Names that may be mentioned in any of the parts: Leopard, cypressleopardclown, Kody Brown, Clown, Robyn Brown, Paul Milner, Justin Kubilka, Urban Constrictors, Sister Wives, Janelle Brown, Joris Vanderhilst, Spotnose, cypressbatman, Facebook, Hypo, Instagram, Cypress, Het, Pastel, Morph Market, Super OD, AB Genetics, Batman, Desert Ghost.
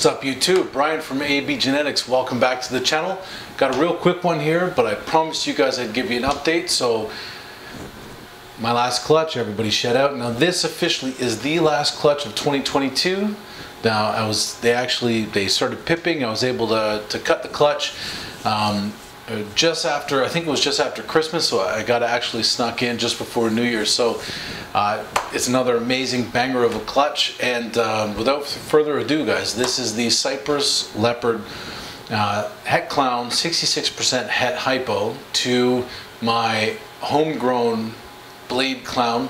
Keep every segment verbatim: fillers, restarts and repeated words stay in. What's up YouTube? Brian from A B Genetics. Welcome back to the channel. Got a real quick one here, but I promised you guys I'd give you an update. So my last clutch, everybody shed out. Now this officially is the last clutch of twenty twenty-two. Now I was, they actually, they started pipping. I was able to, to cut the clutch um, just after, I think it was just after Christmas. So I got actually snuck in just before New Year's. So uh, it's another amazing banger of a clutch. And um, without further ado, guys, this is the Cypress Leopard uh, Het Clown sixty-six percent Het Hypo to my homegrown Blade Clown,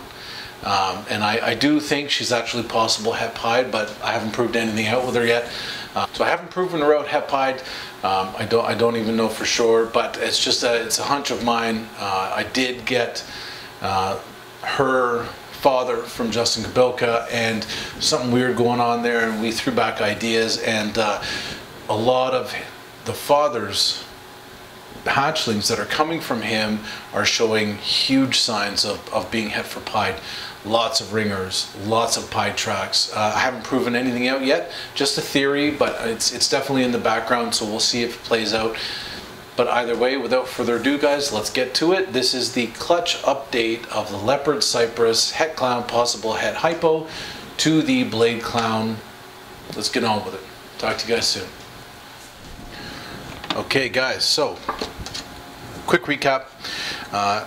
um, and I, I do think she's actually possible Het Pied, but I haven't proved anything out with her yet. Uh, so I haven't proven her out Het Pied. Um, I don't I don't even know for sure, but it's just a, it's a hunch of mine. Uh, I did get uh, her father from Justin Kubilka, and something weird going on there, and we threw back ideas, and uh, a lot of the fathers. Hatchlings that are coming from him are showing huge signs of, of being Het for Pied. Lots of ringers, lots of pied tracks. Uh, I haven't proven anything out yet, just a theory, but it's, it's definitely in the background, so we'll see if it plays out. But either way, without further ado, guys, let's get to it. This is the clutch update of the Leopard Cypress Het Clown, possible Het Hypo, to the Blade Clown. Let's get on with it. Talk to you guys soon. Okay, guys, so quick recap. Uh,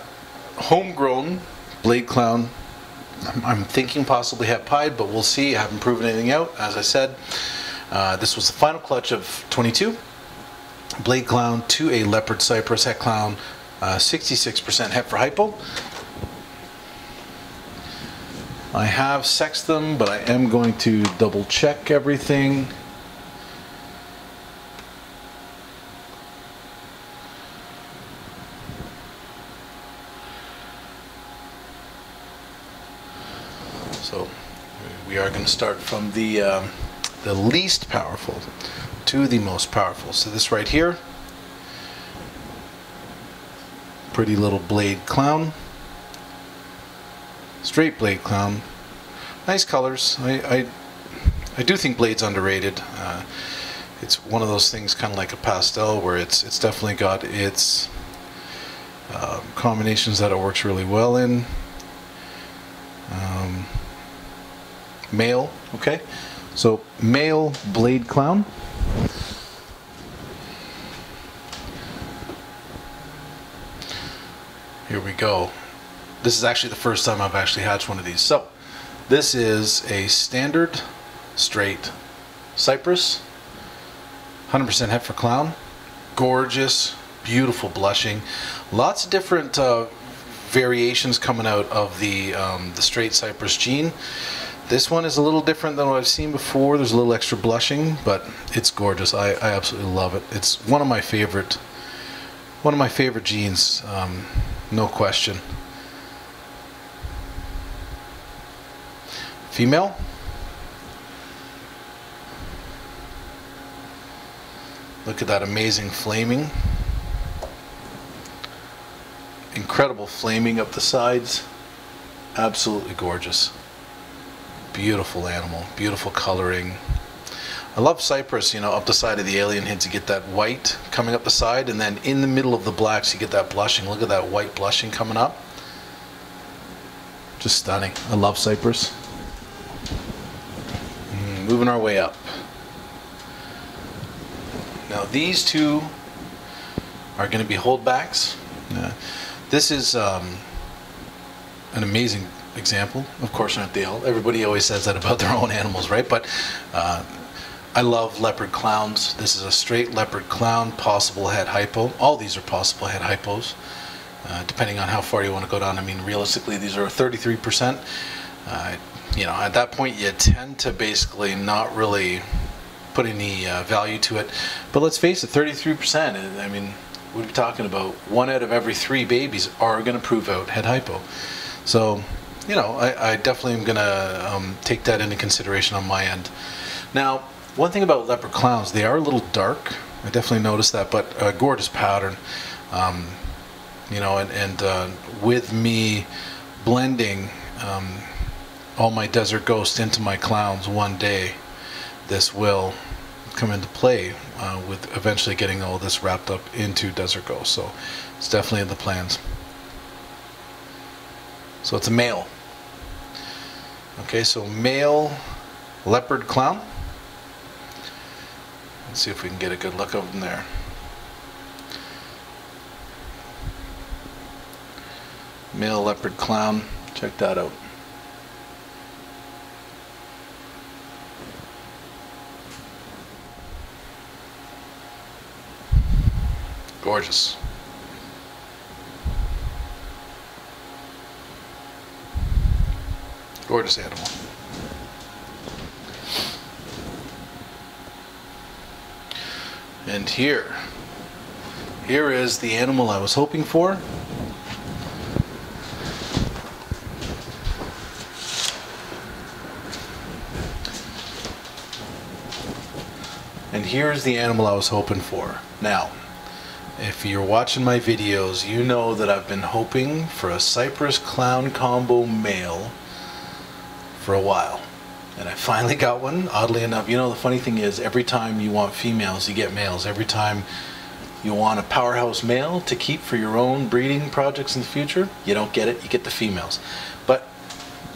homegrown Blade Clown. I'm, I'm thinking possibly Het Pied, but we'll see. I haven't proven anything out. As I said, uh, this was the final clutch of twenty-two. Blade Clown to a Leopard Cypress Het Clown, uh, sixty-six percent Het for Hypo. I have sexed them, but I am going to double check everything. So we are going to start from the, um, the least powerful to the most powerful. So this right here, pretty little Blade Clown, straight Blade Clown, nice colors. I, I, I do think Blade's underrated. Uh, it's one of those things, kind of like a pastel, where it's, it's definitely got its uh, combinations that it works really well in. Um, Male, okay, so male Blade Clown. Here we go. This is actually the first time I've actually hatched one of these. So this is a standard straight Cypress, one hundred percent Het for Clown. Gorgeous, beautiful blushing. Lots of different uh, variations coming out of the, um, the straight Cypress gene. This one is a little different than what I've seen before. There's a little extra blushing, but it's gorgeous. I, I absolutely love it. It's one of my favorite, one of my favorite genes, um, no question. Female. Look at that amazing flaming. Incredible flaming up the sides. Absolutely gorgeous. Beautiful animal, beautiful coloring. I love Cypress, you know, up the side of the alien heads you get that white coming up the side, and then in the middle of the blacks you get that blushing. Look at that white blushing coming up. Just stunning. I love Cypress. Mm, moving our way up. Now these two are going to be holdbacks. Uh, this is um, an amazing example. Of course, aren't they all? Everybody always says that about their own animals, right? But uh, I love Leopard Clowns. This is a straight Leopard Clown, possible Het Hypo. All these are possible Het Hypos, uh, depending on how far you want to go down. I mean, realistically, these are thirty-three percent. Uh, you know, at that point, you tend to basically not really put any uh, value to it. But let's face it, thirty-three percent. I mean, we'd be talking about one out of every three babies are going to prove out Het Hypo. So, you know, I, I definitely am going to um, take that into consideration on my end. Now, one thing about Leopard Clowns, they are a little dark. I definitely noticed that, but a gorgeous pattern. Um, you know, and, and uh, with me blending um, all my desert ghosts into my clowns one day, this will come into play uh, with eventually getting all this wrapped up into Desert Ghost. So it's definitely in the plans. So it's a male. Okay, so male leopard clown. Let's see if we can get a good look of them there. Male leopard clown, check that out. Gorgeous. Gorgeous animal. And here, here is the animal I was hoping for. And here is the animal I was hoping for. Now, if you're watching my videos, you know that I've been hoping for a Cypress clown combo male for a while, and I finally got one. Oddly enough, you know, the funny thing is, every time you want females, you get males. Every time you want a powerhouse male to keep for your own breeding projects in the future, you don't get it, you get the females. But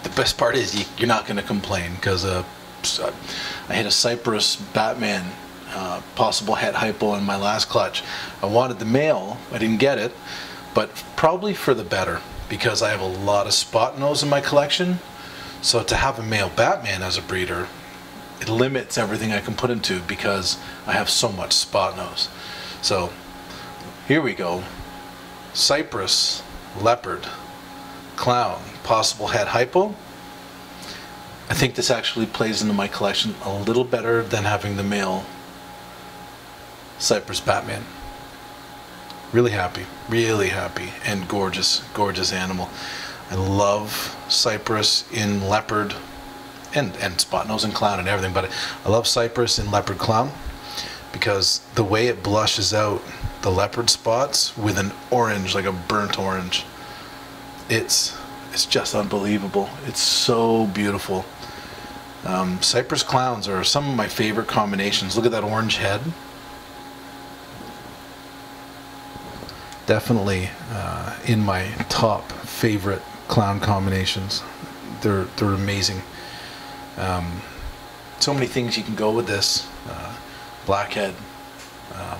the best part is, you, you're not going to complain, because uh, I hit a Cypress Batman uh, possible het hypo in my last clutch. I wanted the male, I didn't get it, but probably for the better, because I have a lot of spot nose in my collection. So to have a male Batman as a breeder, it limits everything I can put him to, because I have so much spot nose. So here we go. Cypress leopard clown possible head hypo. I think this actually plays into my collection a little better than having the male Cypress Batman. Really happy, really happy, and gorgeous, gorgeous animal. I love Cypress in leopard and, and spot nose and clown and everything, but I love Cypress in leopard clown because the way it blushes out the leopard spots with an orange, like a burnt orange, it's it's just unbelievable. It's so beautiful. Um, Cypress clowns are some of my favorite combinations. Look at that orange head. Definitely uh, in my top favorite clown combinations. They're they're amazing. Um, so many things you can go with this. Uh, blackhead, um,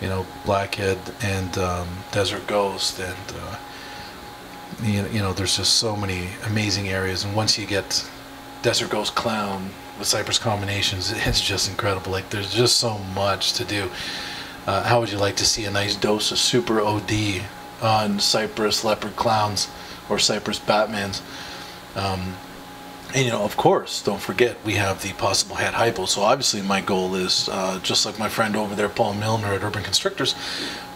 you know, blackhead and um, Desert Ghost, and uh, you know, you know, there's just so many amazing areas. And once you get Desert Ghost clown with Cypress combinations, it's just incredible. Like, there's just so much to do. Uh, how would you like to see a nice dose of Super O D on Cypress leopard clowns or Cypress Batmans? Um, and you know, of course, don't forget, we have the possible head hypo. So obviously my goal is, uh, just like my friend over there, Paul Milner at Urban Constrictors,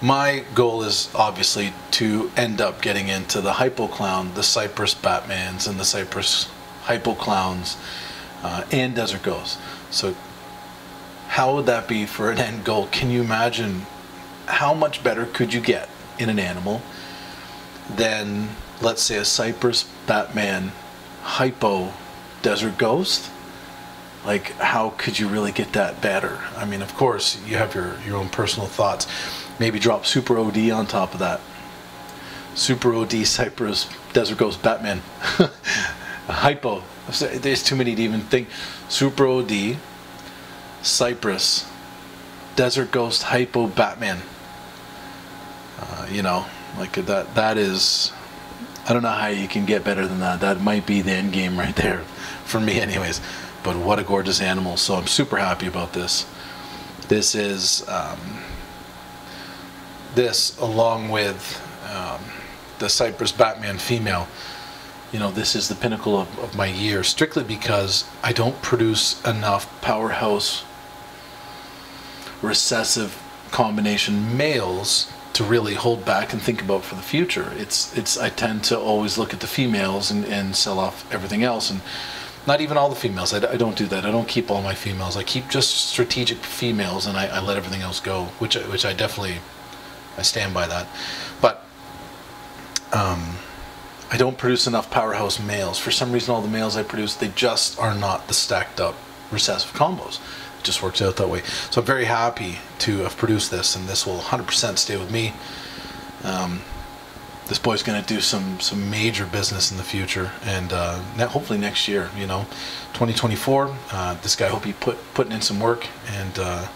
my goal is obviously to end up getting into the hypo clown, the Cypress Batmans and the Cypress hypo clowns, uh, and Desert Ghosts. So how would that be for an end goal? Can you imagine how much better could you get in an animal than, let's say, a Cypress Batman hypo Desert Ghost? Like, how could you really get that better? I mean, of course, you have your, your own personal thoughts. Maybe drop Super O D on top of that. Super O D Cypress Desert Ghost Batman. Hypo. There's too many to even think. Super O D Cypress Desert Ghost hypo Batman. Uh, you know, like that that is, I don't know how you can get better than that. That might be the end game right there for me anyways. But what a gorgeous animal. So I'm super happy about this. This is um, this along with um, the Cypress Batman female. You know, this is the pinnacle of, of my year, strictly because I don't produce enough powerhouse recessive combination males to really hold back and think about for the future. It's it's I tend to always look at the females and, and sell off everything else, and not even all the females. I, I don't do that. I don't keep all my females. I keep just strategic females, and I, I let everything else go, which which I definitely I stand by that. But um. I don't produce enough powerhouse males. For some reason, all the males I produce, they just are not the stacked up recessive combos. just works out that way. So I'm very happy to have produced this, and this will one hundred percent stay with me. Um, this boy's going to do some some major business in the future, and uh, hopefully next year, you know, twenty twenty-four. Uh, this guy, I hope he put putting in some work, and uh,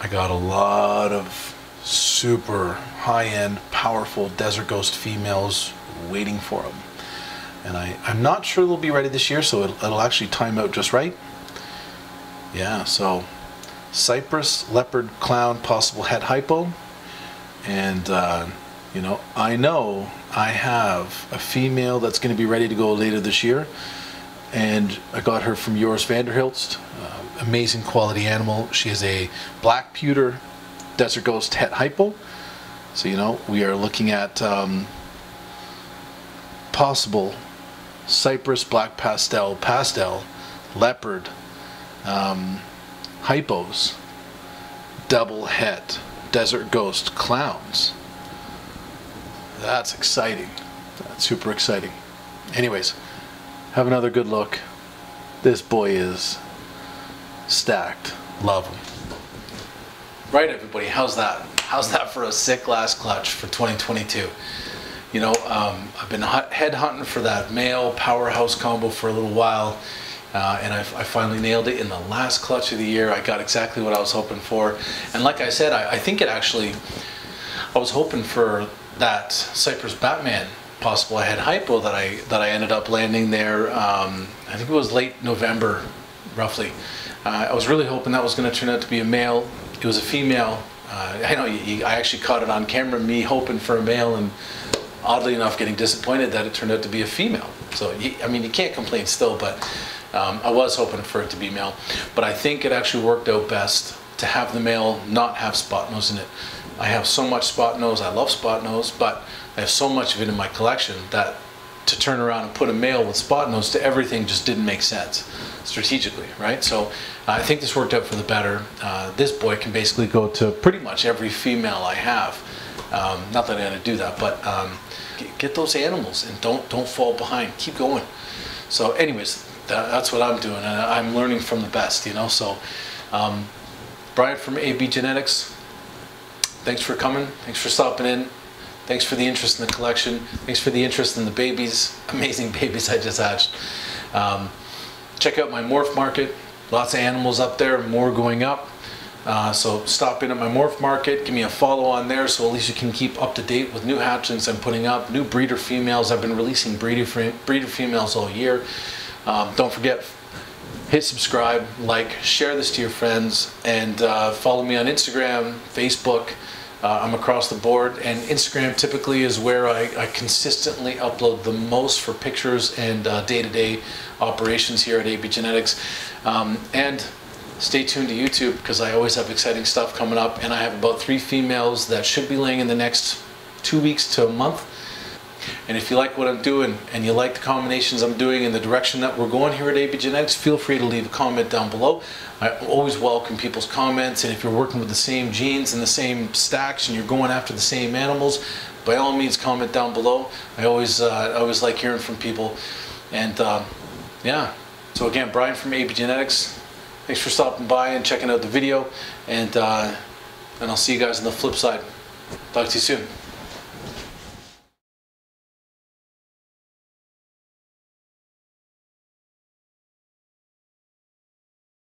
I got a lot of super high-end, powerful desert ghost females waiting for him, and I I'm not sure they'll be ready this year, so it'll, it'll actually time out just right. Yeah, so Cypress, leopard, clown, possible head hypo, and. Uh, You know, I know I have a female that's going to be ready to go later this year, and I got her from Joris Vanderhilst. Uh, amazing quality animal. She is a black pewter desert ghost het hypo. So, you know, we are looking at um, possible Cypress, black pastel, pastel, leopard, um, hypos, double het, desert ghost clowns. That's exciting. That's super exciting. Anyways, have another good look. This boy is stacked. Love him. Right, everybody, how's that? How's that for a sick last clutch for twenty twenty-two? You know, um, I've been head hunting for that male powerhouse combo for a little while, uh, and I, I finally nailed it in the last clutch of the year. I got exactly what I was hoping for. And like I said, I, I think it actually, I was hoping for that cypressbatman possible I had hypo that I that I ended up landing there. um, I think it was late November roughly. uh, I was really hoping that was going to turn out to be a male. It was a female. uh, I know you, you, I actually caught it on camera, me hoping for a male and oddly enough getting disappointed that it turned out to be a female. So you, I mean, you can't complain still, but um, I was hoping for it to be male, but I think it actually worked out best to have the male not have spot nose in it. I have so much spot nose, I love spot nose, but I have so much of it in my collection that to turn around and put a male with spot nose to everything just didn't make sense strategically, right? So uh, I think this worked out for the better. Uh, this boy can basically go to pretty much every female I have. Um, not that I'm gonna do that, but um, get those animals and don't don't fall behind, keep going. So anyways, that, that's what I'm doing, and I'm learning from the best, you know? So um, Brian from A B Genetics, thanks for coming, thanks for stopping in, thanks for the interest in the collection, thanks for the interest in the babies, amazing babies I just hatched. Um, check out my Morph Market, lots of animals up there, more going up. Uh, so stop in at my Morph Market, give me a follow on there so at least you can keep up to date with new hatchlings I'm putting up, new breeder females. I've been releasing breeder, breeder females all year. Um, don't forget, hit subscribe, like, share this to your friends, and uh, follow me on Instagram, Facebook. Uh, I'm across the board, and Instagram typically is where I, I consistently upload the most for pictures and day-to-day uh, -day operations here at A B Genetics. Um, and stay tuned to YouTube because I always have exciting stuff coming up, and I have about three females that should be laying in the next two weeks to a month. And if you like what I'm doing and you like the combinations I'm doing and the direction that we're going here at A B Genetics, feel free to leave a comment down below. I always welcome people's comments, and if you're working with the same genes and the same stacks and you're going after the same animals, by all means comment down below. I always, uh, I always like hearing from people. And um, yeah, so again, Brian from A B Genetics, thanks for stopping by and checking out the video, and, uh, and I'll see you guys on the flip side. Talk to you soon.